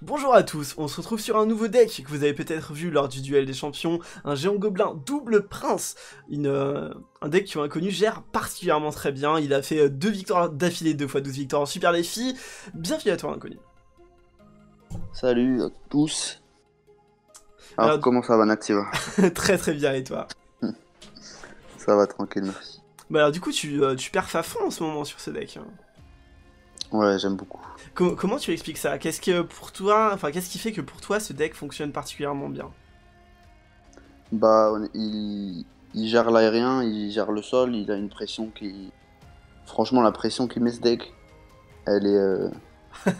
Bonjour à tous, on se retrouve sur un nouveau deck que vous avez peut-être vu lors du duel des champions, un géant gobelin double prince, un deck que Inconnu gère particulièrement très bien, il a fait 2 victoires d'affilée, 2x12 victoires en super défi, bienvenue à toi Inconnu. Salut à tous. Alors comment ça va Nativa? Très bien et toi? Ça va tranquille merci. Bah alors du coup tu perfs à fond en ce moment sur ce deck. Ouais, j'aime beaucoup. Comment tu expliques ça? Qu'est-ce qui fait que pour toi ce deck fonctionne particulièrement bien? Bah, il gère l'aérien, il gère le sol, il a une pression qui... Franchement, la pression qu'il met ce deck, elle est...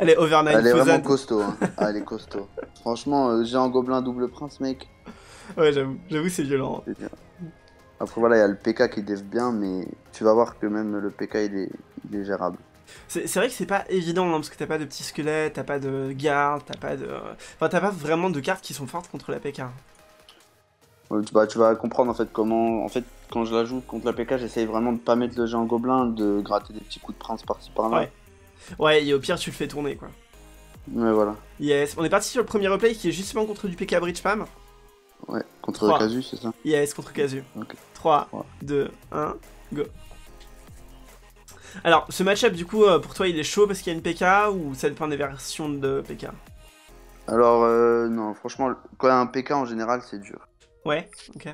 elle est overnight. Elle est vraiment costaud. Hein. Ah, elle est costaud. Franchement, j'ai un gobelin double prince, mec. Ouais, j'avoue, c'est violent. Hein. Après, voilà, il y a le PK qui def bien, mais tu vas voir que même le PK, il est gérable. C'est vrai que c'est pas évident, hein, parce que t'as pas de petits squelettes, t'as pas de garde, t'as pas de... Enfin, t'as pas vraiment de cartes qui sont fortes contre la PK. Bah, tu vas comprendre en fait comment... En fait, quand je la joue contre la PK, j'essaye vraiment de pas mettre le géant gobelin, de gratter des petits coups de prince par-ci par-là. Ouais, et au pire, tu le fais tourner, quoi. Mais voilà. Yes, on est parti sur le premier replay qui est justement contre du PK Bridge Pam. Ouais, contre Kazu, c'est ça? Yes, contre Kazu. Okay. 3, 2, 1, go. Alors, ce match-up, du coup, pour toi, il est chaud parce qu'il y a une PK ou ça dépend des versions de PK? Alors, non, franchement, quand il y a un PK, en général, c'est dur. Ouais, ok.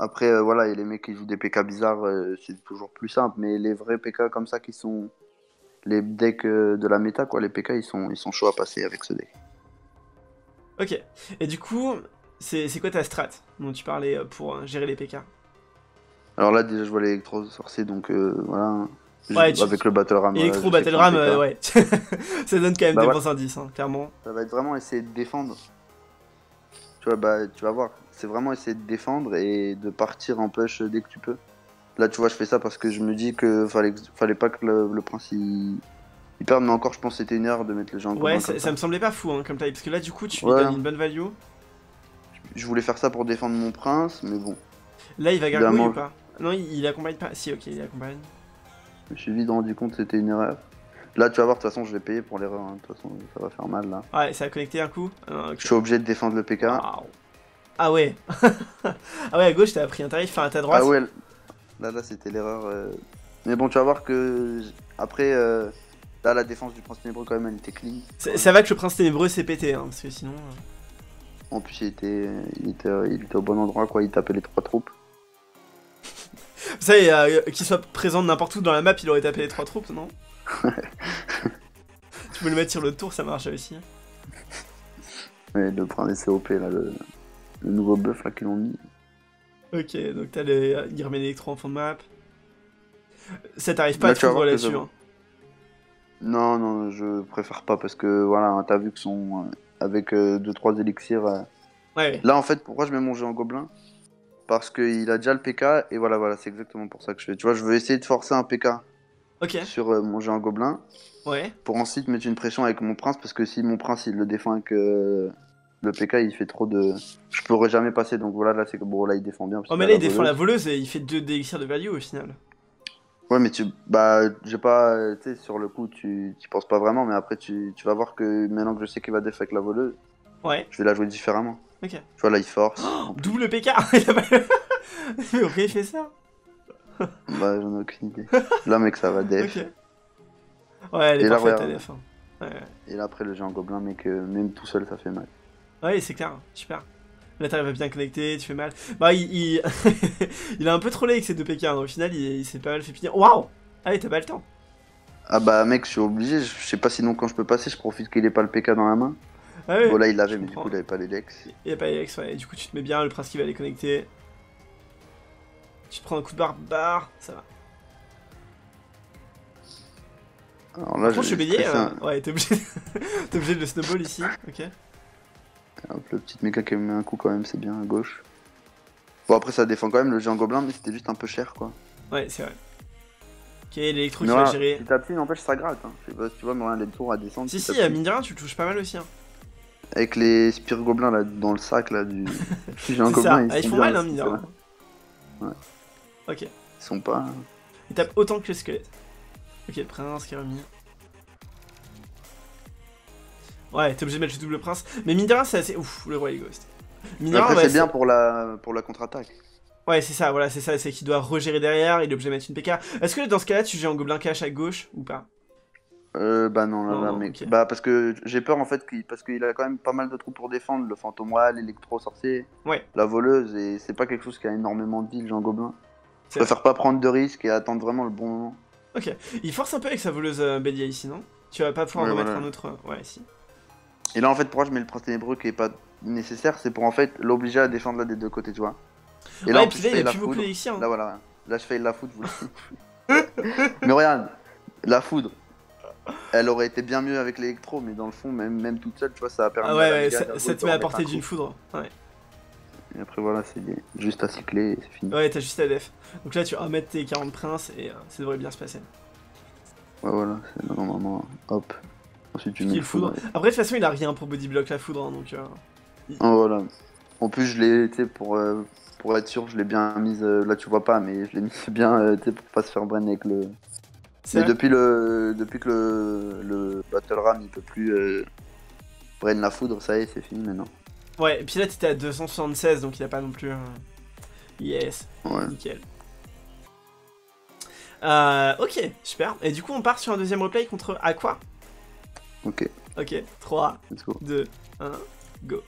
Après, voilà, il y a les mecs qui jouent des PK bizarres, c'est toujours plus simple, mais les vrais PK comme ça qui sont les decks de la méta, quoi, les PK, ils sont chauds à passer avec ce deck. Ok, et du coup, c'est quoi ta strat dont tu parlais pour gérer les PK? Alors là, déjà, je vois l'électro sorcier, donc voilà... Ouais, avec le Battle Ram. Electro Battle Ram, ouais. Ça donne quand même des bons indices, hein, clairement. Ça va être vraiment essayer de défendre. Tu vois, bah, tu vas voir. C'est vraiment essayer de défendre et de partir en push dès que tu peux. Là, tu vois, je fais ça parce que je me dis que fallait pas que le prince il perde, mais encore, je pense que c'était une erreur de mettre le géant. Ouais, ça me semblait pas fou hein, comme taille, parce que là, du coup, tu lui donnes une bonne value. Je voulais faire ça pour défendre mon prince, mais bon. Là, il va gargouiller ou pas? Non, il accompagne pas. Si, ok, il accompagne. Je me suis vite rendu compte que c'était une erreur. Là, tu vas voir, de toute façon, je vais payer pour l'erreur. Hein. De toute façon, ça va faire mal, là. Ouais, ça a connecté un coup. Okay. Je suis obligé de défendre le PK. Wow. Ah ouais. Ah ouais, à gauche, t'as pris un tarif, enfin, à ta droite. Ah ouais, là, c'était l'erreur. Mais bon, tu vas voir que... Après, là, la défense du Prince Ténébreux, quand même, elle était clean. Ça va que le Prince Ténébreux s'est pété, hein, parce que sinon... En plus, il était au bon endroit, quoi. Il tapait les 3 troupes. Ça, qu'il soit présent n'importe où dans la map, il aurait tapé les 3 troupes, non? Tu peux le mettre sur le tour, ça marche aussi. Mais de prendre les COP, là, le nouveau buff là qu'ils ont mis. Ok, donc il remet l'électro en fond de map. Ça t'arrive pas à te couvrir là-dessus hein. Non, je préfère pas parce que voilà, t'as vu que sont avec 2-3 élixirs. Ouais. Là en fait, pourquoi je mets mon géant gobelin? Parce qu'il a déjà le PK, et voilà, c'est exactement pour ça que je fais. Tu vois, je veux essayer de forcer un PK sur mon géant gobelin, pour ensuite mettre une pression avec mon prince, parce que si mon prince, il le défend avec le PK, il fait trop de... Je pourrais jamais passer, donc voilà, là, c'est que bon, là, il défend bien. Oh, mais là, il défend la voleuse, et il fait 2 délixirs de value, au final. Ouais, mais tu... Bah, j'ai pas... Tu sais, sur le coup, tu penses pas vraiment, mais après, tu vas voir que maintenant que je sais qu'il va défendre avec la voleuse, je vais la jouer différemment. Ok. Tu vois là il force. Oh, double PK. Mais aurait fait ça? Bah j'en ai aucune idée. Là mec ça va def. Okay. Ouais elle est parfaite à def. Hein. Ouais. Et là après le géant gobelin mec même tout seul ça fait mal. Ouais c'est clair, super. Là t'arrives à bien connecter, tu fais mal. Bah il il a un peu trollé avec ses 2 PK, hein. Au final il s'est pas mal fait finir. Waouh! Ah ouais t'as pas le temps. Ah bah mec je suis obligé, je sais pas sinon quand je peux passer je profite qu'il ait pas le PK dans la main. Ah oui, bon là il l'avait mais du coup il avait pas les decks. Il avait pas les decks et du coup tu te mets bien, le prince qui va les connecter. Tu te prends un coup de barbare, ça va. Alors là je suis bélier, ouais t'es obligé, de... obligé de le snowball ici, ok. Hop le petit méca qui met un coup quand même c'est bien à gauche. Bon après ça défend quand même le géant gobelin mais c'était juste un peu cher quoi. Ouais c'est vrai. Ok, l'électro qui va gérer. Petit à petit n'empêche ça gratte, hein. Je sais pas si tu vois mais on a des tours à descendre. Si à mine de rien tu touches pas mal aussi hein. Avec les spires gobelins là dans le sac là du géant gobelin ils font mal hein mineur. Ouais. Ok. Ils sont pas. Ils tapent autant que le squelette. Ok le prince qui est remis. Ouais, t'es obligé de mettre le double prince. Mais mine de rien, c'est assez... Ouf, le roi il est ghost. Après, ouais, c'est bien pour la contre-attaque. Ouais, c'est ça, voilà, c'est ça, c'est qu'il doit regérer derrière, il est obligé de mettre une PK. Est-ce que dans ce cas-là, tu gères en gobelin cash à gauche ou pas? Bah non, là, là, mais... Okay. Bah parce que j'ai peur en fait, parce qu'il a quand même pas mal de trous pour défendre, le fantôme royal, l'électro-sorcier, ouais, la voleuse, et c'est pas quelque chose qui a énormément de build, Jean Gobelin. Je préfère pas prendre de risques et attendre vraiment le bon moment. Ok, il force un peu avec sa voleuse Bédia ici, non? Tu vas pas pouvoir en remettre un autre... Ouais, si. Et là en fait, pourquoi je mets le prince ténébreux qui est pas nécessaire, c'est pour en fait l'obliger à défendre là des deux côtés, tu vois. Et ouais, là, en plus, il a plus beaucoup d'élixir. Là, voilà, là je fais la foudre, vous le... Mais regarde, la foudre, elle aurait été bien mieux avec l'électro, mais dans le fond, même toute seule, tu vois, ça a permis... Ah ouais, ouais, ça te met à portée d'une foudre, ouais. Et après, voilà, c'est juste à cycler et c'est fini. Ouais, t'as juste à def. Donc là, tu vas mettre tes 40 princes et ça devrait bien se passer. Ouais, voilà, c'est normalement, hop. Ensuite, tu mets le foudre. Après, de toute façon, il a rien pour bodyblock la foudre, hein, donc... Oh, voilà. En plus, je l'ai, tu sais, pour être sûr, je l'ai bien mise, là tu vois pas, mais je l'ai mise bien, tu sais, pour pas se faire brain avec le... Mais depuis que le Battle Ram, il peut plus brain la foudre, ça y est, c'est fini maintenant. Ouais, et puis là, t'étais à 276, donc il a pas non plus... Yes, ouais, nickel. Ok, super. Et du coup, on part sur un deuxième replay contre Aqua. Ok. Ok, 3, 2, 1, go.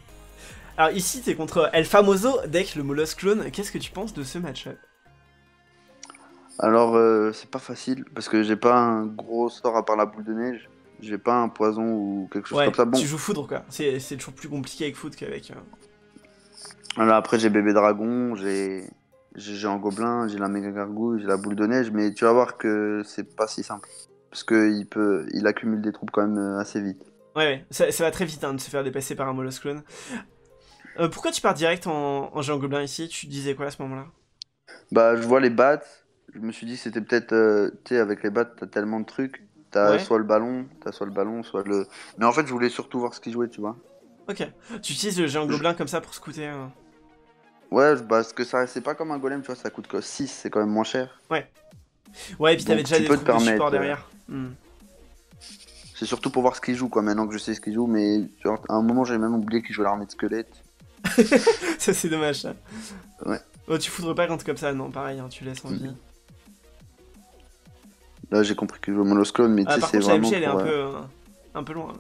Alors ici, t'es contre El Famoso, deck le Molosse Clone. Qu'est-ce que tu penses de ce match-up? Alors, c'est pas facile, parce que j'ai pas un gros sort à part la boule de neige. J'ai pas un poison ou quelque chose comme ça. Bon, tu joues foudre, quoi. C'est toujours plus compliqué avec foudre qu'avec... Alors après, j'ai bébé dragon, j'ai un gobelin, j'ai la méga gargouille, j'ai la boule de neige. Mais tu vas voir que c'est pas si simple, parce qu'il peut... il accumule des troupes quand même assez vite. Ouais, ouais. Ça va très vite, hein, de se faire dépasser par un Molosse Clone. Pourquoi tu pars direct en géant gobelin ici? Tu disais quoi à ce moment-là? Bah, je vois les bats, je me suis dit c'était peut-être... tu sais, avec les bats, t'as tellement de trucs, t'as soit le ballon, soit le... Mais en fait, je voulais surtout voir ce qu'ils jouaient, tu vois. Ok, tu utilises le géant gobelin comme ça pour scouter? Ouais, parce que ça, c'est pas comme un golem, tu vois, ça coûte que 6, c'est quand même moins cher. Ouais. Ouais, et puis t'avais déjà des trucs de support derrière. C'est surtout pour voir ce qu'ils jouent, quoi, maintenant que je sais ce qu'ils jouent, mais genre, à un moment, j'ai même oublié qu'ils jouaient l'armée de squelette. Ça c'est dommage ça. Ouais. Oh, tu foudres pas quand comme ça, non, pareil, hein, tu laisses en vie. Là j'ai compris que je joue Molosse Clone, mais tu sais, c'est vraiment... La MG, elle est un peu loin.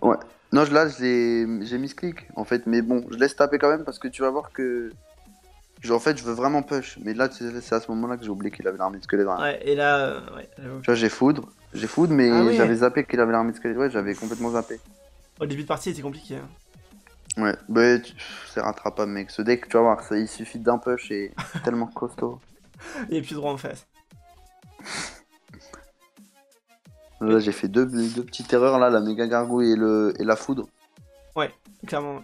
Ouais. Non, là j'ai mis ce clic en fait, mais bon, je laisse taper quand même parce que tu vas voir que... Genre, en fait, je veux vraiment push, mais là c'est à ce moment-là que j'ai oublié qu'il avait l'armée de squelette. Ouais, et là, ouais. Tu vois, j'ai foudre, mais j'avais zappé qu'il avait l'armée de squelette, ouais, j'avais complètement zappé. Au début de partie, c'était compliqué. Hein. Ouais, bah c'est rattrapable, mec. Ce deck, tu vas voir, ça, il suffit d'un push et tellement costaud. Il est plus droit en face. Là, j'ai fait deux petites erreurs, là, la méga gargouille et la foudre. Ouais, clairement.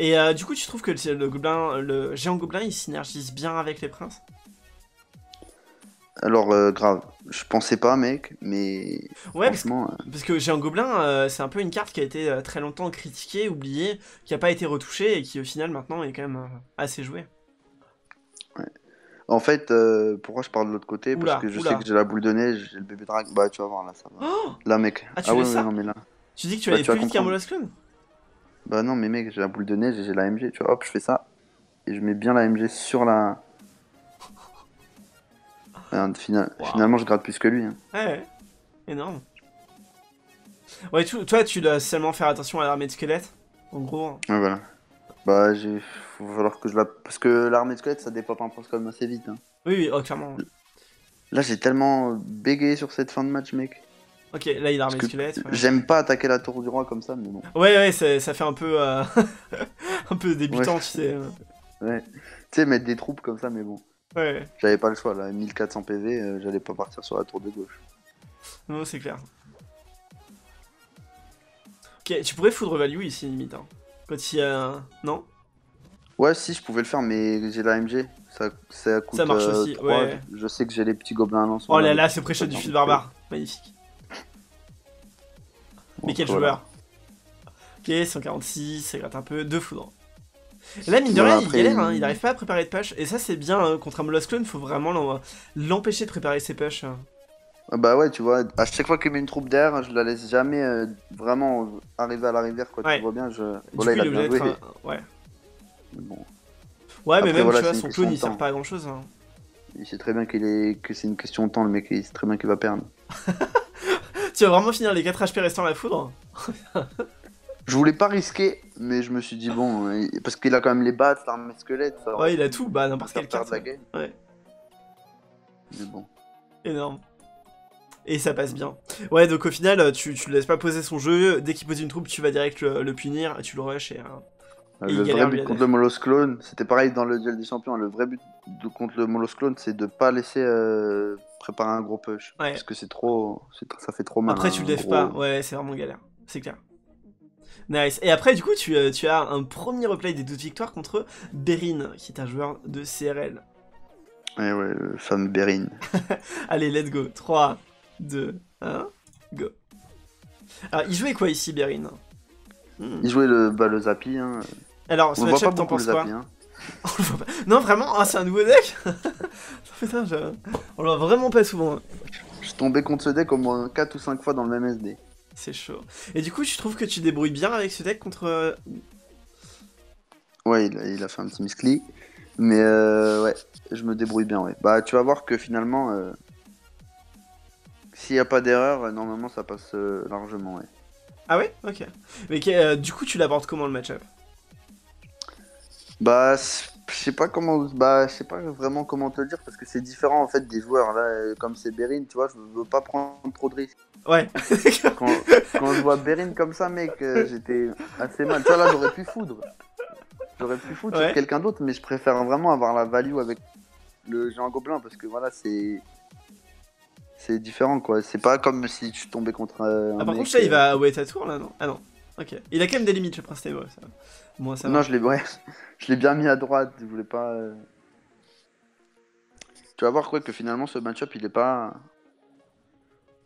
Et du coup, tu trouves que le géant gobelin, il synergise bien avec les princes? Alors, grave, je pensais pas, mec, mais... Ouais, parce que Géant Gobelin, c'est un peu une carte qui a été très longtemps critiquée, oubliée, qui a pas été retouchée, et qui, au final, maintenant, est quand même assez jouée. Ouais. En fait, pourquoi je parle de l'autre côté? Parce que je sais que j'ai la boule de neige, j'ai le bébé drague, bah tu vas voir, là, ça va. Oh là, mec. Ah, tu ouais, non, mais là... Tu dis que tu allais plus vite qu'un Molosse Clone? Bah non, mais mec, j'ai la boule de neige et j'ai la MG, tu vois, hop, je fais ça, et je mets bien la MG sur la... Finalement, je gratte plus que lui. Hein. Ouais, énorme. Ouais, toi, tu dois seulement faire attention à l'armée de squelettes, en gros. Hein. Ouais, voilà. Bah, il va falloir que je la... Parce que l'armée de squelettes, ça dépop un prince quand même assez vite. Hein. Oui, oui, oh, clairement. Là, j'ai tellement bégayé sur cette fin de match, mec. Ok, là, il a l'armée de squelettes. Ouais. J'aime pas attaquer la tour du roi comme ça, mais bon. Ouais, ouais, ça fait un peu... un peu débutant, ouais, tu sais. Ouais. Tu sais, mettre des troupes comme ça, mais bon. Ouais. J'avais pas le choix là, 1400 PV, j'allais pas partir sur la tour de gauche. Non, c'est clair. Ok, tu pourrais foudre value ici limite, hein. Quand il y a... Non? Ouais, si, je pouvais le faire, mais j'ai la MG, ça coûte... Ça marche aussi, 3. Ouais. Je sais que j'ai les petits gobelins à lancer. Oh là là, ce pré-shot du fil barbare, magnifique. Bon, mais quel joueur. Ok, 146, ça gratte un peu, 2 foudres. Et là, mine de rien, il galère, hein, il n'arrive pas à préparer de push, et ça c'est bien, hein, contre un Molosse Clone, faut vraiment l'empêcher de préparer ses push. Bah ouais, tu vois, à chaque fois qu'il met une troupe d'air, je la laisse jamais vraiment arriver à la rivière, quoi. Ouais. Tu vois bien, je... Voilà, il a bien joué. Ouais. Bon. Ouais, après, mais même, voilà, tu vois, son clone, il sert pas à grand chose. Hein. Il sait très bien qu'il est... que c'est une question de temps, le mec, il sait très bien qu'il va perdre. Tu vas vraiment finir les 4 HP restants à la foudre? Je voulais pas risquer, mais je me suis dit bon, parce qu'il a quand même les battes, l'arme squelette. Ça, ouais, il a tout, bah n'importe quelle carte. Ouais. Mais bon. Énorme. Et ça passe bien. Ouais, donc au final, tu le laisses pas poser son jeu. Dès qu'il pose une troupe, tu vas direct le punir et tu le rushes. Et, le vrai but contre le Molos Clone, c'était pareil dans le duel des champions. Le vrai but contre le Molos Clone, c'est de pas laisser préparer un gros push. Ouais. Parce que c'est trop. Ça fait trop mal. Après, tu le lèves pas. Ouais, c'est vraiment galère. C'est clair. Nice. Et après, du coup, tu as un premier replay des 12 victoires contre Bérine, qui est un joueur de CRL. Ouais, ouais, le fameux Bérine. Allez, let's go. 3, 2, 1, go. Alors, il jouait quoi ici, Bérine? Il jouait le Zappy. Hein. Alors, ce match-up, t'en penses quoi? Non, vraiment, oh, c'est un nouveau deck. Putain, on le voit vraiment pas souvent. Hein. Je suis tombé contre ce deck au moins 4 ou 5 fois dans le même SD. C'est chaud. Et du coup, tu trouves que tu débrouilles bien avec ce deck contre... Ouais, il a fait un petit misclick. Mais ouais, je me débrouille bien, ouais. Bah, tu vas voir que finalement, s'il n'y a pas d'erreur, normalement, ça passe largement, ouais. Ah ouais? Ok. Mais du coup, tu l'abordes comment, le match-up? Bah, je sais pas comment... Bah, je sais pas vraiment comment te le dire, parce que c'est différent, en fait, des joueurs. Là, comme c'est Bérine, tu vois, je veux pas prendre trop de risques. Ouais. Quand je vois Bérine comme ça, mec, j'étais assez mal. Tu vois, là, j'aurais pu foudre. J'aurais pu foudre sur quelqu'un d'autre, mais je préfère vraiment avoir la value avec le géant gobelin parce que voilà, c'est. C'est différent, quoi. C'est pas comme si tu tombais contre un. Ah, par contre, là, il va await ta tour, là, non? Ah non. Ok. Il a quand même des limites, le prince Théo, ça. Moi, ça va. Non, je l'ai bien mis à droite. Je voulais pas. Tu vas voir, quoi, que finalement, ce match-up, il est pas.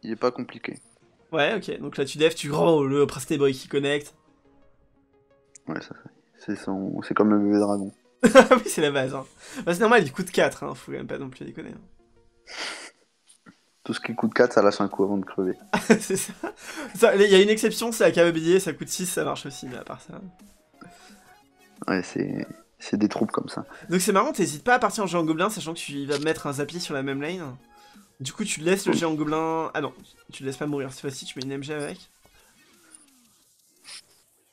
Il est pas compliqué. Ouais, ok. Donc là, tu devs, tu gros le prince T-boy qui connecte. Ouais, ça c'est son... C'est comme le bébé dragon. Oui, c'est la base. Hein. Bah, c'est normal, il coûte 4. Hein. Faut quand même pas non plus déconner. Hein. Tout ce qui coûte 4, ça lâche un coup avant de crever. C'est ça. Il y a une exception, c'est la KBD, ça coûte 6, ça marche aussi, mais à part ça. Ouais, c'est des troupes comme ça. Donc c'est marrant, t'hésites pas à partir en géant gobelin, sachant que tu vas mettre un zappy sur la même lane. Du coup, tu laisses le géant gobelin... Ah non, tu le laisses pas mourir, c'est facile, tu mets une MG avec.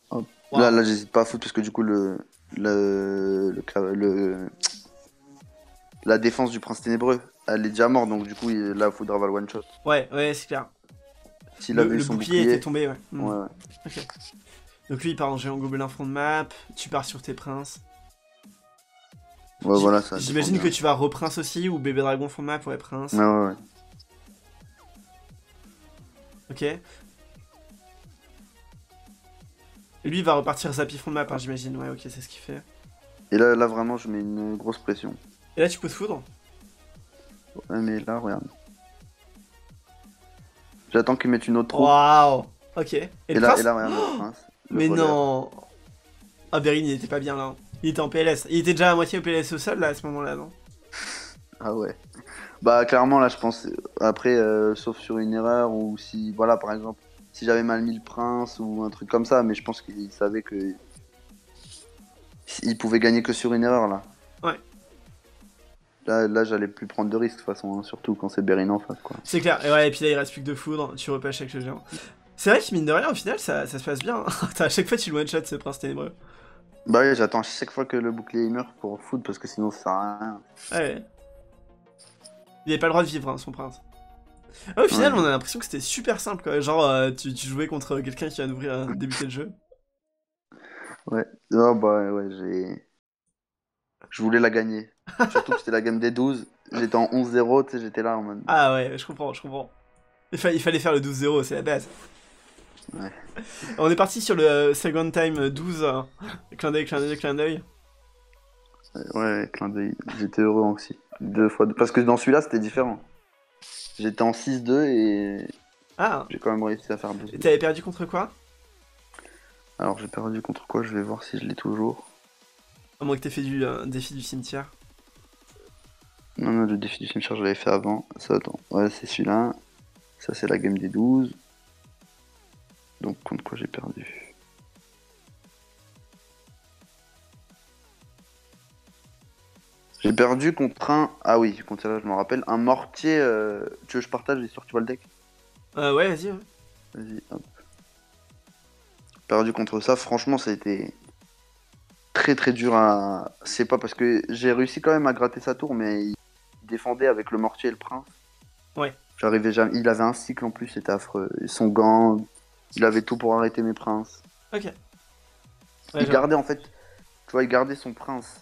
Oh. Wow. Là, j'hésite pas à foutre, parce que du coup, la défense du prince ténébreux, elle est déjà morte, donc du coup, là, il faudra avoir le one-shot. Ouais, ouais, c'est clair. S'il avait eu son bouclier était tombé, ouais. Mmh. Ouais, ouais. Okay. Donc lui, il part en géant gobelin front de map, tu pars sur tes princes. Ouais, voilà, ça. J'imagine que tu vas reprince aussi, ou bébé dragon front map, ouais, prince. Ouais, ouais, ouais. Ok. Et lui, il va repartir zappy front map, hein, j'imagine. Ouais, ok, c'est ce qu'il fait. Et là, vraiment, je mets une grosse pression. Et là, tu peux te foudre? Ouais, mais là, regarde. J'attends qu'il mette une autre troupe. Waouh. Ok. Et là, regarde, oh le prince. Mais non. Ah, Bérine, il était pas bien, là. Il était en PLS. Il était déjà à moitié au PLS au sol, là, à ce moment-là, non? Ah ouais. Bah, clairement, là, je pense... Après, sauf sur une erreur, ou si... Voilà, par exemple, si j'avais mal mis le prince, ou un truc comme ça, mais je pense qu'il savait que... Il pouvait gagner que sur une erreur, là. Ouais. Là j'allais plus prendre de risques, de toute façon, hein, surtout quand c'est Bérine en face, quoi. C'est clair. Et ouais, et puis là, il reste plus que de foudre, tu repêches avec le géant. C'est vrai que, mine de rien, au final, ça se passe bien. À chaque fois, tu le one-shot, ce prince ténébreux. Bah oui, j'attends chaque fois que le bouclier meurt pour foudre parce que sinon ça sert à rien. Ouais. Il avait pas le droit de vivre, hein, son prince. Ah, au final, ouais. On a l'impression que c'était super simple, quoi. Genre, tu jouais contre quelqu'un qui vient d'ouvrir un débuter le jeu. Ouais. Oh, bah ouais, je voulais la gagner. Surtout que c'était la game des 12. J'étais en 11-0, tu sais, j'étais là en mode. Ah ouais, je comprends. Il fallait faire le 12-0, c'est la base. Ouais. On est parti sur le second time 12, clin d'œil. Ouais, clin d'œil, j'étais heureux aussi. Deux fois, parce que dans celui-là c'était différent. J'étais en 6-2 et j'ai quand même réussi à faire 2. Et t'avais perdu contre quoi? Alors j'ai perdu contre quoi, je vais voir si je l'ai toujours. À moins que t'aies fait du défi du cimetière. Non, le défi du cimetière je l'avais fait avant, ça attends, ouais c'est celui-là. Ça, c'est la game des 12. Donc, contre quoi j'ai perdu? J'ai perdu contre un... Ah oui, contre ça, je me rappelle. Un mortier... Tu veux que je partage l'histoire, tu vois le deck? Ouais, vas-y. Ouais. Vas-y, hop. Perdu contre ça, franchement, ça a été... très dur à... C'est pas parce que j'ai réussi quand même à gratter sa tour, mais il défendait avec le mortier et le prince. Ouais. J'arrivais jamais... Il avait un cycle en plus, c'était affreux. Et son gant, il avait tout pour arrêter mes princes. Ok. Ouais, il gardait en fait... Tu vois, il gardait son prince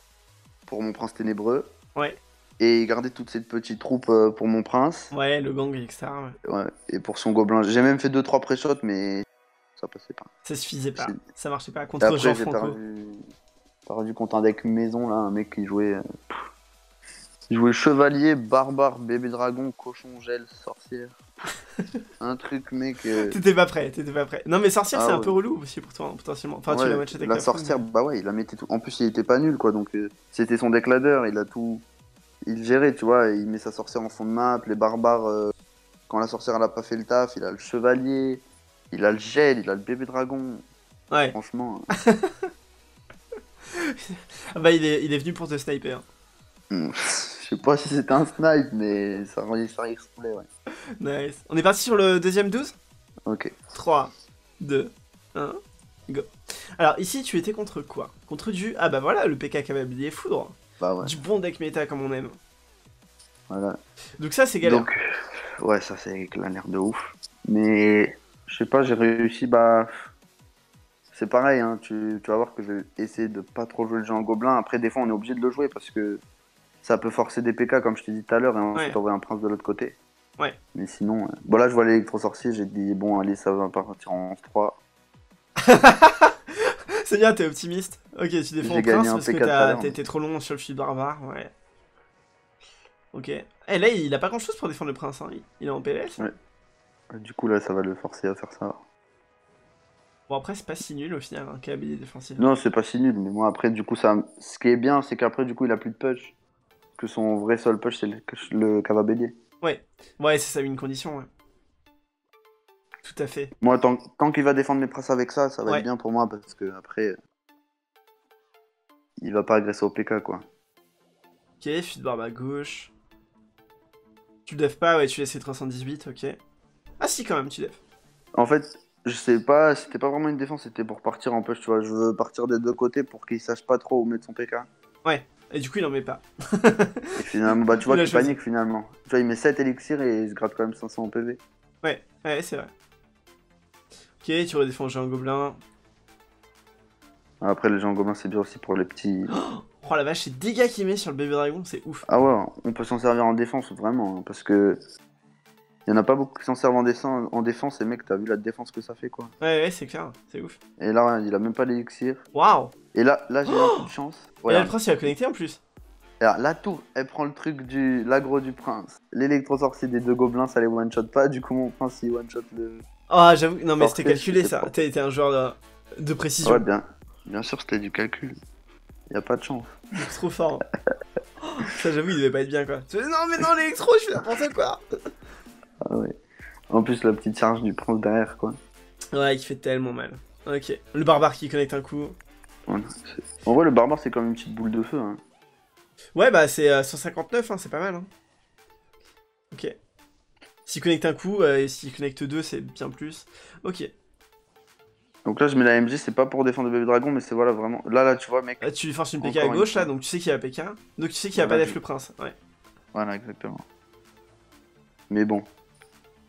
pour mon prince ténébreux. Ouais. Et il gardait toutes ces petites troupes pour mon prince. Ouais, le gang, etc. Ouais. Ouais. Et pour son gobelin. J'ai même fait 2-3 pré-shots, mais ça passait pas. Ça suffisait pas. Ça marchait pas contre Jean Franco. Perdu contre un deck maison, là, un mec qui jouait... Il jouait chevalier, barbare, bébé dragon, cochon, gel, sorcière. Un truc, mec... T'étais pas prêt. Non, mais sorcière, c'est un peu relou aussi pour toi, hein, potentiellement. Enfin, ouais, tu l'as matché avec la sorcière, fouille, mais... bah ouais, il la mettait tout... En plus, il était pas nul, quoi, donc c'était son deck ladder, il a tout... Il gérait, tu vois, il met sa sorcière en fond de map, les barbares... Quand la sorcière, elle a pas fait le taf, il a le chevalier, il a le gel, il a le bébé dragon. Ouais. Franchement... Ah bah il est venu pour te sniper. Je sais pas si c'était un snipe, mais ça ressemblait, ouais. Nice. On est parti sur le deuxième 12. Ok. 3, 2, 1, go. Alors ici tu étais contre quoi? Contre du... Ah bah voilà, le PK capable est foudre. Bah ouais. Du bon deck méta comme on aime. Voilà. Donc ça c'est galère. Donc, ouais, ça c'est galère de ouf. Mais je sais pas, j'ai réussi, bah... C'est pareil, hein, tu vas voir que je vais essayer de pas trop jouer le jeu en gobelin. Après, des fois, on est obligé de le jouer parce que ça peut forcer des PK, comme je t'ai dit tout à l'heure, et ensuite envoyer un prince de l'autre côté. Ouais. Mais sinon, bon, là, je vois l'électro-sorcier, j'ai dit, bon, allez, ça va partir en 3. C'est bien, t'es optimiste. Ok, tu défends le prince parce que t'étais trop long sur le fil barbare, ouais. Ok. Et là, il a pas grand-chose pour défendre le prince, hein. Il est en PLS. Ouais. Du coup, là, ça va le forcer à faire ça. Bon, après, c'est pas si nul au final, hein, KBD défensive. Non, c'est pas si nul, mais moi, après, du coup, ça... ce qui est bien, c'est qu'après, du coup, il a plus de push. Que son vrai seul push, c'est le cavabélier. Ouais, ouais, c'est ça, une condition, ouais. Tout à fait. Moi, tant qu'il va défendre mes princes avec ça, ça va être bien pour moi, parce que après, il va pas agresser au PK, quoi. Ok, fuite barbe à gauche. Tu le def pas, ouais, tu laisses les 318, ok. Ah, si, quand même, tu def. En fait. Je sais pas, c'était pas vraiment une défense, c'était pour partir en push, tu vois. Je veux partir des deux côtés pour qu'il sache pas trop où mettre son PK. Ouais, et du coup il en met pas. Et finalement, bah tu vois qu'il panique finalement. Tu vois, il met 7 élixirs et il se gratte quand même 500 en PV. Ouais, ouais, c'est vrai. Ok, tu redéfends le géant gobelin. Après, le géant gobelin c'est bien aussi pour les petits. Oh la vache, les dégâts qu'il met sur le bébé dragon, c'est ouf. Ah ouais, on peut s'en servir en défense vraiment, parce que. Il y en a pas beaucoup qui s'en servent en défense, et mec, t'as vu la défense que ça fait, quoi. Ouais, ouais, c'est clair, c'est ouf. Et là, il a même pas l'élixir. Waouh. Et là j'ai un peu de chance. Ouais, et là, le prince, il a connecté en plus. Et là, la tour, elle prend le truc du l'agro du prince. L'électro-sorcier des deux gobelins, ça les one-shot pas, du coup, mon prince, il one-shot le... Ah, j'avoue, non, mais c'était calculé, ça. T'es un joueur de précision. Ouais, bien sûr, c'était du calcul. Y a pas de chance. C'est trop fort. Hein. Ça, j'avoue, il devait pas être bien, quoi. Non, mais non, l'électro, je fais n'importe quoi. Ah ouais. En plus la petite charge du prince derrière, quoi. Ouais, qui fait tellement mal. Ok. Le barbare qui connecte un coup. Ouais, en vrai le barbare c'est comme une petite boule de feu, hein. Ouais bah c'est 159, hein, c'est pas mal, hein. Ok. S'il connecte un coup, et s'il connecte deux c'est bien plus. Ok. Donc là je mets la MG, c'est pas pour défendre le bébé dragon, mais c'est voilà vraiment. Là tu vois mec. Là, tu lui forces une PK à gauche là, donc tu sais qu'il y a PK. Donc tu sais qu'il y a pas def le prince. Ouais. Voilà exactement. Mais bon.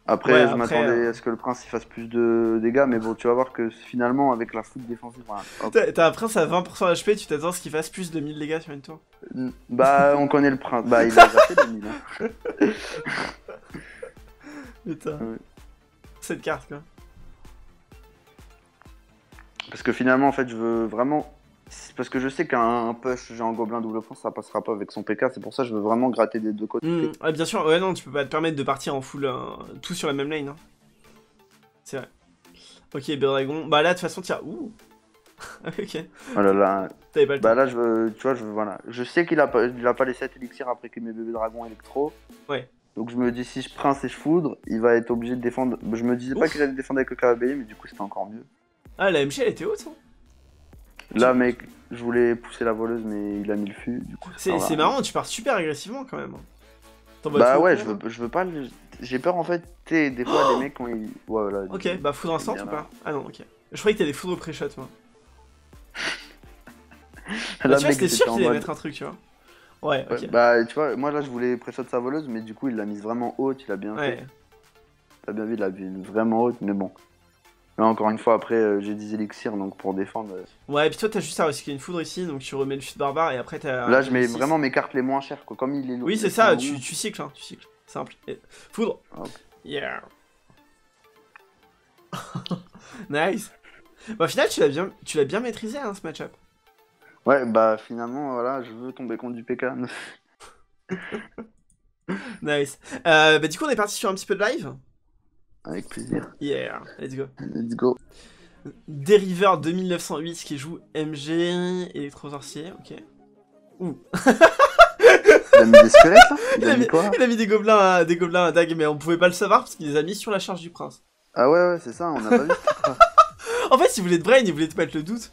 Après, ouais, je m'attendais à ce que le prince il fasse plus de dégâts, mais bon, tu vas voir que finalement, avec la foudre défensive, voilà. T'as un prince à 20% HP, tu t'attends à ce qu'il fasse plus de 1000 dégâts sur une tour. Bah, on connaît le prince. Bah, il a déjà fait 2000. Hein. Putain. Ouais. Cette carte, quoi. Parce que finalement, en fait, je veux vraiment... Parce que je sais qu'un push géant gobelin double prince ça passera pas avec son PK, c'est pour ça que je veux vraiment gratter des deux côtés. Ah bien sûr, ouais non, tu peux pas te permettre de partir en full tout sur la même lane. Hein. C'est vrai. Ok, bébé dragon. Bah là de toute façon tiens. Ouh. Ok. Oh là là. T'avais pas le temps. Bah là je veux. Tu vois, je veux. Voilà. Je sais qu'il a pas les 7 élixirs après que mes bébés dragons électro. Ouais. Donc je me dis, si je prends ses foudres, il va être obligé de défendre. Je me disais pas que j'allais défendre avec le Carabéi, mais du coup c'était encore mieux. Ah, la MG elle était haute, hein. Là mec, je voulais pousser la voleuse mais il a mis le fût, du coup. C'est marrant, tu pars super agressivement quand même. Bah ouais, je veux pas le... J'ai peur en fait, t'es des fois des mecs quand ils... Voilà, ok, bah foudre instant ou pas? Ah non, ok. Je croyais que t'as des foudres pré-shot, moi. Bah, tu vois, c'était sûr qu'il allait mettre un truc, tu vois. Ouais, ok. Ouais, bah tu vois, moi là je voulais pré-shot sa voleuse, mais du coup il l'a mise vraiment haute, il a bien fait. T'as bien vu, il l'a mise vraiment haute, mais bon. Là encore une fois, après j'ai des élixirs donc pour défendre. Ouais, et puis toi t'as juste à risquer une foudre ici, donc tu remets le fût de barbare et après t'as... Là je mets vraiment mes cartes les moins chères, quoi, comme il est... Oui, c'est ça, tu cycles, hein, tu cycles. Simple. Et... Foudre. Hop. Yeah. Nice. Bah, au final, tu l'as bien maîtrisé, hein, ce match-up. Ouais, bah finalement, voilà, je veux tomber contre du PK. Nice. Bah du coup, on est parti sur un petit peu de live. Avec plaisir. Yeah, let's go. Let's go. Deriver2908 qui joue MG, électro-sorcier, ok. Ouh. Il a mis des squelettes, hein. Il a mis des gobelins à dague, mais on pouvait pas le savoir parce qu'il les a mis sur la charge du prince. Ah ouais, ouais, c'est ça, on a pas vu. En fait, il voulait te brain, il voulait te mettre le doute.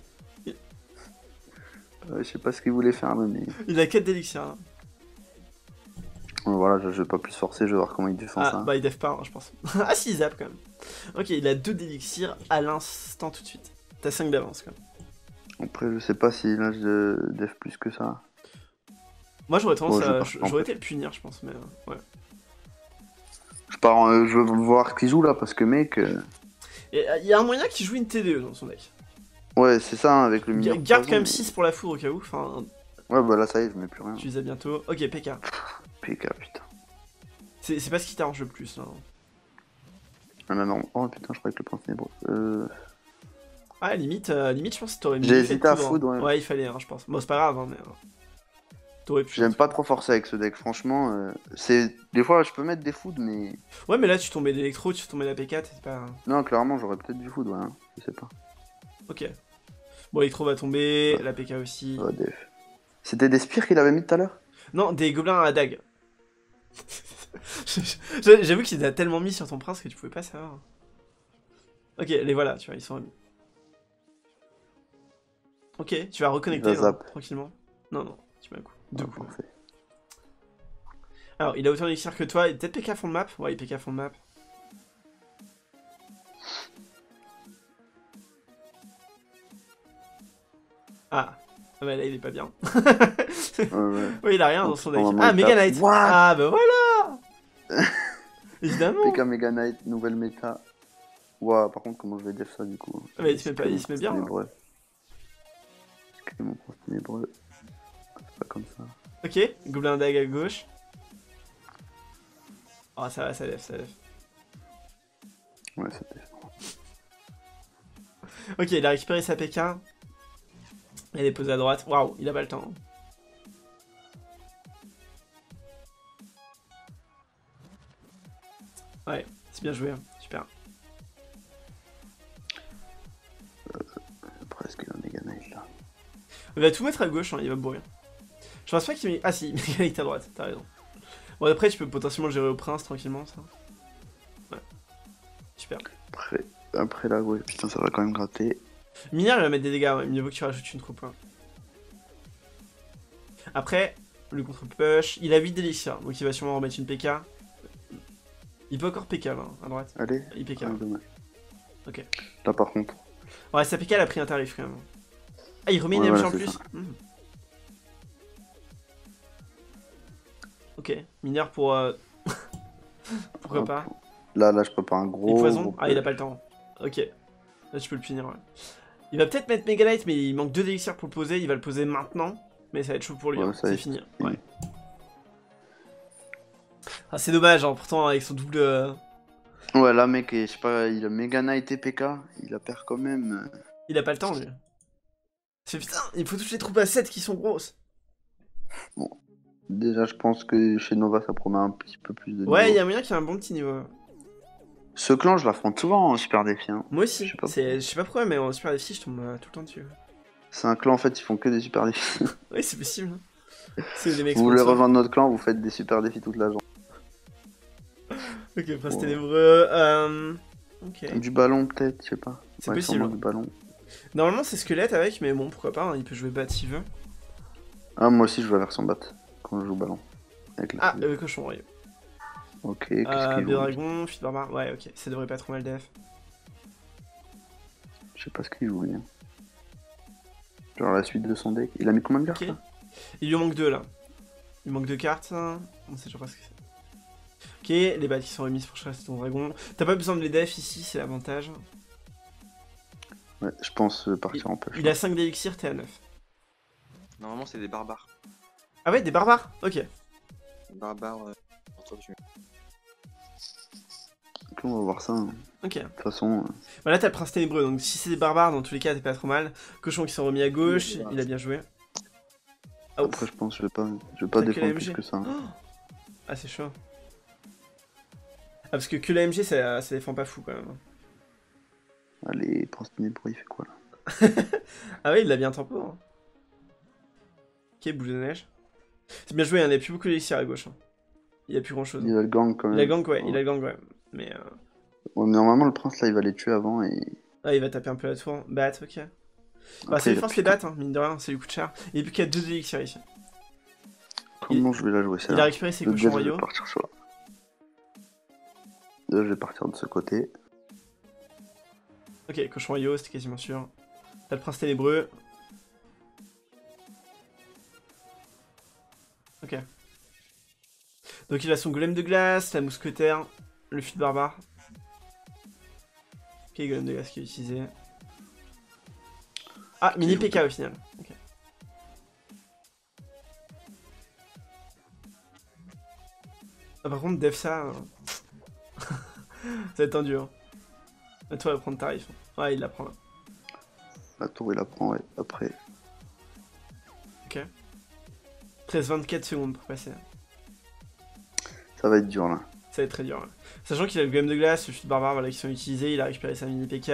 Je sais pas ce qu'il voulait faire, mais... Il a 4 d'élixir, là. Voilà, je vais pas plus forcer, je vais voir comment il défend ça. Bah, il def pas, hein, je pense. Ah si, il zappe, quand même. Ok, il a 2 d'élixir à l'instant tout de suite. T'as 5 d'avance, quand même. Après, je sais pas si là, je def plus que ça. Moi j'aurais tendance à... J'aurais été le punir, je pense, mais ouais. Je pars en... je veux voir qui joue là, parce que mec... Il y a un moyen qu'il joue une TDE dans son deck. Ouais, c'est ça, avec le milieu. Garde quand même 6 pour la foudre au cas où, enfin... Ouais, bah là ça y est, je mets plus rien. Tu les as bientôt. Ok, PK. PK, putain. C'est pas ce qui t'arrange le plus, là. Ah bah non, oh putain, je croyais que le prince nébreux... Ah, limite, je pense que t'aurais mis... J'ai hésité à foudre, ouais. Ouais, il fallait, hein, je pense. Bon, c'est pas grave, hein, mais... J'aime pas trop forcer avec ce deck, franchement. Des fois, je peux mettre des foudres, mais... Ouais, mais là, tu tombais d'électro, tu tombais la P4, c'est pas... Non, clairement, j'aurais peut-être du foudre, ouais, hein. Je sais pas. Ok. Bon, l'électro va tomber, ouais. La PK aussi. Oh, def. C'était des spires qu'il avait mis tout à l'heure? Non, des gobelins à dague. J'avoue qu'il a tellement mis sur ton prince que tu pouvais pas savoir. Ok, les voilà, tu vois, ils sont remis. Ok, tu vas reconnecter, hein, tranquillement. Non, non, tu m'as coupé. Du coup. Alors, il a autant d'élixir que toi, et peut-être PK fond de map. Ouais, il PK fond de map. Ah, bah là, il est pas bien. Ouais. Ouais, il a rien. Donc, dans son deck. Ah, Mega Knight. Ah, bah voilà. Évidemment. PK Mega Knight, nouvelle méta. Ouah, par contre, comment je vais def ça du coup? Ah, mais il se met bien. C'est mon prince ténébreux. Pas comme ça. Ok, gobelin dague à gauche. Oh, ça va, ça lève, ça lève. Ouais, ça lève. Ok, il a récupéré sa PK. Elle est posée à droite. Waouh, il a pas le temps. Ouais, c'est bien joué, hein. Super. Presque un Mega Knight là. Il va tout mettre à gauche, hein, il va bourrir. Je pense pas qu'il met... Ah si, il est à droite, t'as raison. Bon après tu peux potentiellement gérer au prince tranquillement ça. Ouais. Super. Après là ouais, putain ça va quand même gratter. Minière il va mettre des dégâts, ouais. Mieux vaut que tu rajoutes une troupe. Hein. Après, le contre-push, il a 8 d'élixir, donc il va sûrement remettre une PK. Il peut encore PK là, à droite. Allez, il PK. Ah, dommage. Ok. Là par contre. Ouais, sa PK elle a pris un tarif quand même. Ah il remet une MG en plus. Ok, mineur pour... Pourquoi pas? Là, je prépare un gros... Et poison gros... Ah, il a pas le temps. Ok. Là, tu peux le punir, ouais. Il va peut-être mettre Mega Knight, mais il manque 2 d'élixir pour le poser. Il va le poser maintenant, mais ça va être chaud pour lui. Ouais, hein. C'est fini. Ouais. Ah, c'est dommage, hein, pourtant, avec son double... Ouais, là, mec, je sais pas, il a Mega Knight et PK. Il la perd quand même. Il a pas le temps, lui. C'est putain, il faut toutes les troupes à 7 qui sont grosses. Bon. Déjà, je pense que chez Nova, ça promet un petit peu plus de niveau. Ouais, il y a moyen qu'il y ait un bon petit niveau. Ce clan, je l'affronte souvent en super défi. Hein. Moi aussi, je sais pas pourquoi, mais en super défi, je tombe tout le temps dessus. C'est un clan, en fait, ils font que des super défis. Oui, c'est possible. Des mecs vous voulez rejoindre notre clan, vous faites des super défis toute la journée. Ok, phrase ténébreux. Okay. Du ballon, peut-être, je sais pas. C'est possible. Du ballon. Normalement, c'est squelette avec, mais bon, pourquoi pas, hein, il peut jouer bat s'il veut. Ah, moi aussi, je joue la version bat quand je joue ballon. Avec la cochon royeux. Ok, qu'est-ce qu'il dragon, fit barbare. Ouais, ok, ça devrait pas être trop mal def. Je sais pas ce qu'il joue, lui. Genre la suite de son deck. Il a mis combien de cartes là? Il lui manque 2 là. Il manque 2 cartes. On sait toujours pas ce que c'est. Ok, les balles qui sont remises pour chasser ton dragon. T'as pas besoin de les def ici, c'est l'avantage. Ouais, je pense partir en pêche. Il a 5 d'élixir, t'es à 9. Normalement, c'est des barbares. Ah ouais, des barbares? Ok. Barbares. On va voir ça. Hein. Ok. De toute façon. Voilà, t'as le prince ténébreux. Donc, si c'est des barbares, dans tous les cas, t'es pas trop mal. Cochon qui s'est remis à gauche, oui, il a bien joué. Ah, après, ouf. Je pense, je vais pas défendre plus que ça. Hein. Oh ah, c'est chaud. Ah, parce que l'AMG, ça défend pas fou quand même. Allez, prince ténébreux, il fait quoi là? Ah, ouais, il l'a bien tempo. Hein. Ok, boule de neige. C'est bien joué, hein, il n'y a plus beaucoup d'élixir à gauche. Hein. Il n'y a plus grand chose. Il a le gang quand même. Il a le gang, ouais. Oh. Il a le gang, ouais. Mais ouais, normalement, le prince là il va les tuer avant et. Ah, il va taper un peu la tour. Bat, ok. Bah, c'est le prince les bat, hein, mine de rien, c'est le coup de char. Il n'y a plus qu'à 2 d'élixir ici. Comment je vais la jouer ça? Il a récupéré ses cochons royaux. Je vais partir sur là. Là, je vais partir de ce côté. Ok, cochon royaux, c'était quasiment sûr. T'as le prince ténébreux. Ok. Donc il a son golem de glace, la mousquetaire, le fil barbare. Ok, golem de glace qui est utilisé. Ah, mini PK au final. Okay. Ah, par contre, def ça. Ça va être tendu. Hein. La tour, elle va prendre tarif. Hein. Ouais, il la prend là. La tour, il la prend, ouais, après. Ok. 13-24 secondes pour passer. Ça va être dur là. Ça va être très dur. Hein. Sachant qu'il a le golem de glace, le fil barbare voilà, qui sont utilisés, il a récupéré sa mini PK.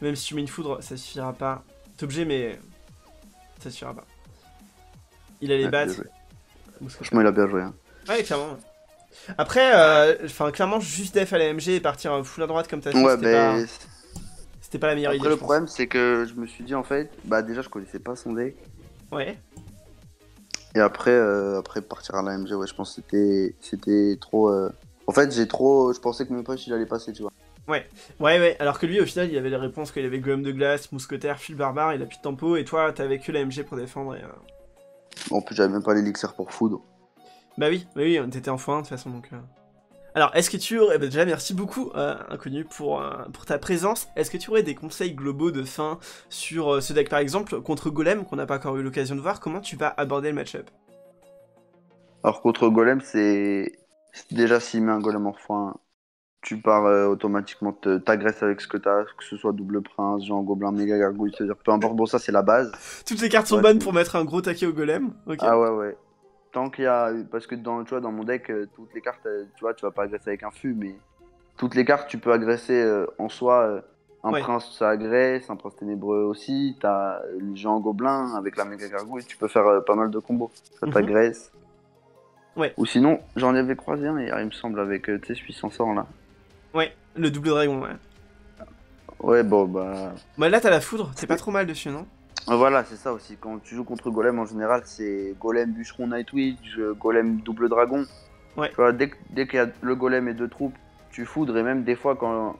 Même si tu mets une foudre, ça suffira pas. T'es obligé, mais ça suffira pas. Il a les battre. Franchement, il a bien joué. Hein. Ouais, clairement. Après, clairement, juste def à la MG et partir full à droite comme t'as fait. Ouais, bah... c'était pas la meilleure idée. Après, le problème, c'est que je me suis dit en fait, bah déjà, je connaissais pas son deck. Ouais. Et après, après partir à la MG, ouais, je pense que c'était trop... En fait, je pensais que mon poche, il allait passer, tu vois. Ouais, ouais, ouais. Alors que lui, au final, il avait les réponses qu'il avait golem de glace, mousquetaire, fil barbare, il a plus de tempo, et toi, t'avais que la MG pour défendre. Et, En plus, j'avais même pas l'élixir pour foudre. Bah oui, t'étais en foin de toute façon, donc... Alors, est-ce que tu aurais... déjà, merci beaucoup, Inconnu, pour ta présence. Est-ce que tu aurais des conseils globaux de fin sur ce deck, par exemple, contre Golem, qu'on n'a pas encore eu l'occasion de voir? Comment tu vas aborder le match-up? Alors, contre Golem, c'est... Déjà, s'il met un Golem en foin, tu pars automatiquement, t'agresses avec ce que t'as, que ce soit double prince, genre gobelin, méga gargouille, c'est-à-dire peu importe, bon, ça, c'est la base. Toutes les cartes sont bonnes pour mettre un gros taquet au Golem. Okay. Ah ouais, ouais. Tant qu'il y a, parce que dans, tu vois, dans mon deck, toutes les cartes, tu vois, tu vas pas agresser avec un fût, mais toutes les cartes, tu peux agresser en soi. Un prince, ça agresse, un prince ténébreux aussi. T'as le géant gobelin avec la méga gargouille, tu peux faire pas mal de combos. Ça t'agresse. Ouais. Ou sinon, j'en avais croisé un hier, il me semble, avec tu sais, celui sans sort là. Ouais, le double dragon, ouais. Ouais, bon, bah. Bah là, t'as la foudre, c'est pas trop mal dessus, non? Voilà, c'est ça aussi. Quand tu joues contre Golem, en général, c'est Golem, Bûcheron, Nightwitch, Golem, Double Dragon. Ouais. Tu vois, dès qu'il y a le Golem et 2 troupes, tu foudres. Et même des fois, quand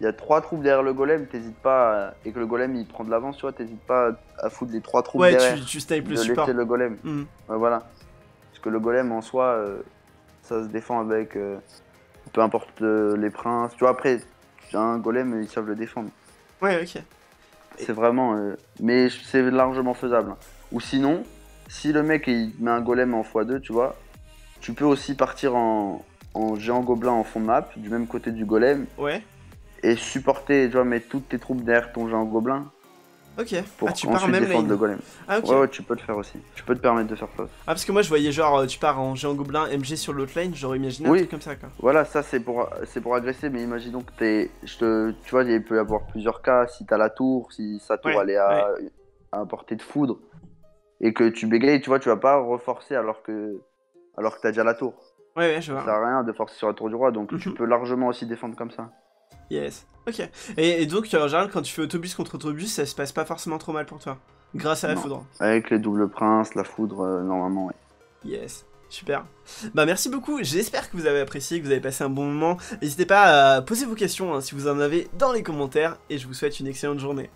il y a 3 troupes derrière le Golem, t'hésites pas. Et que le Golem, il prend de l'avance, tu vois, t'hésites pas à foudre les 3 troupes derrière. Ouais, tu snipes le support. De laisser le Golem. Ouais, voilà. Parce que le Golem, en soi, ça se défend avec... peu importe les princes. Tu vois, après, un Golem, ils savent le défendre. Ouais, ok. C'est vraiment... mais c'est largement faisable. Ou sinon, si le mec il met un golem en x2, tu vois, tu peux aussi partir en géant gobelin en fond de map, du même côté du golem. Ouais. Et supporter, tu vois, mettre toutes tes troupes derrière ton géant gobelin. Ok. Pour tu pars même défendre le golem. Ah, ok. Ouais, ouais, tu peux le faire aussi. Tu peux te permettre de faire ça. Ah, parce que moi je voyais genre, tu pars en géant gobelin MG sur l'autre lane, j'aurais imaginé un truc comme ça, quoi. Voilà, ça c'est pour agresser, mais imaginons que tu vois, il peut y avoir plusieurs cas, si t'as la tour, si sa tour elle est à portée de foudre, et que tu bégayes, tu vois, tu vas pas reforcer alors que t'as déjà la tour. Ouais, je vois. Ça sert à rien de forcer sur la tour du roi, donc tu peux largement aussi défendre comme ça. Yes, ok. Et donc, en général, quand tu fais autobus contre autobus, ça se passe pas forcément trop mal pour toi, grâce à la foudre. Avec les doubles princes, la foudre, normalement, ouais. Yes. Super. Bah merci beaucoup, j'espère que vous avez apprécié, que vous avez passé un bon moment. N'hésitez pas à poser vos questions si vous en avez dans les commentaires et je vous souhaite une excellente journée.